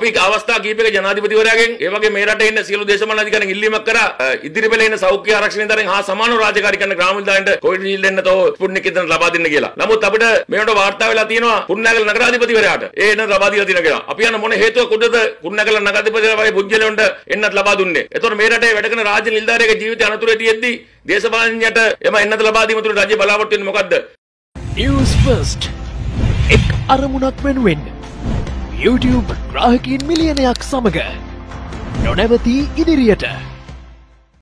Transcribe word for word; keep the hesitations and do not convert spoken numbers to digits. अभी अवस्था कीपे जनाधिपति वर्गे मेराट सील देश इल्ली मक्कर इधर सौख्य आरक्षण हाँ सामान राजकारी ग्रामीण कोविड जिले तो पुण्य लबादी नमो तब मे वार्ता पुण्यगल नगराधिपति वे आट ए लबादी अभी मोन हेतु पुण्यगल नगराधिपति बुज्जे एन लबाद मेराट वेडकन राज्य निर्धारित जीवित अनतुरी देश लबादी राज्य बलावट मुकद न्यूज फर्स्ट एक අරමුණක් වෙනුවෙන් YouTube ග්‍රාහකයන් මිලියනයක් සමග නොනවතී ඉදිරියට